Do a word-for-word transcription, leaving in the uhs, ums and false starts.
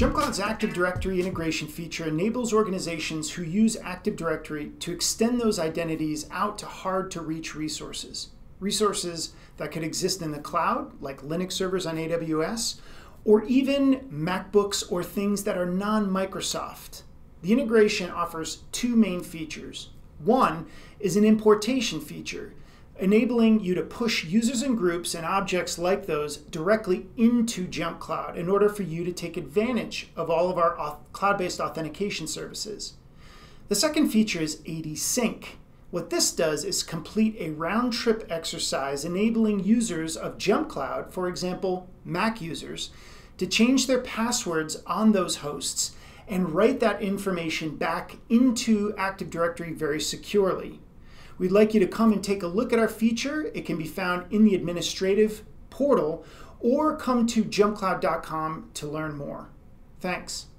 JumpCloud's Active Directory integration feature enables organizations who use Active Directory to extend those identities out to hard-to-reach resources. Resources that could exist in the cloud, like Linux servers on A W S, or even MacBooks or things that are non-Microsoft. The integration offers two main features. One is an importation feature, enabling you to push users and groups and objects like those directly into JumpCloud in order for you to take advantage of all of our cloud-based authentication services. The second feature is A D sync. What this does is complete a round-trip exercise enabling users of JumpCloud, for example, Mac users, to change their passwords on those hosts and write that information back into Active Directory very securely. We'd like you to come and take a look at our feature. It can be found in the administrative portal, or come to jumpcloud dot com to learn more. Thanks.